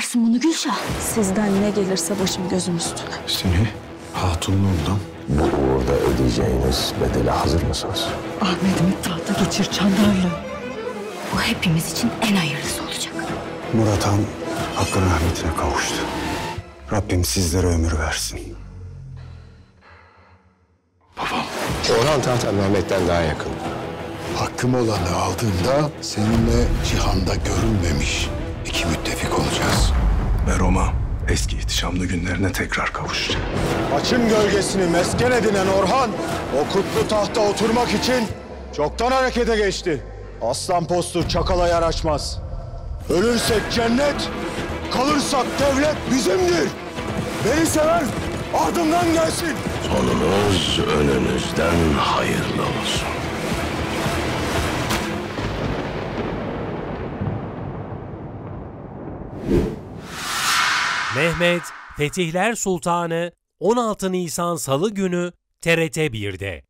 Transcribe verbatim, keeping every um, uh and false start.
yaparsın bunu Gülşah? Sizden ne gelirse başım gözüm üstüne. Seni hatunluğundan. Bu uğurda ödeyeceğiniz bedele hazır mısınız? Ahmet'imi tahta geçir Çandarlı. Bu hepimiz için en hayırlısı olacak. Murat Han hakkın rahmetine kavuştu. Rabbim sizlere ömür versin. Babam. Orhan tahta Mehmet'ten daha yakın. Hakkım olanı aldığımda seninle cihanda görülmemiş iki müttefik olacağız. Ve Roma eski ihtişamlı günlerine tekrar kavuşacak. Açın gölgesini mesken edinen Orhan, o kutlu tahta oturmak için çoktan harekete geçti. Aslan postu çakala yer açmaz. Ölürsek cennet, kalırsak devlet bizimdir. Beni sever, ardımdan gelsin. Sonunuz önünüzden hayırlı olsun. Mehmed, Fetihler Sultanı on altı Nisan Salı günü T R T bir'de.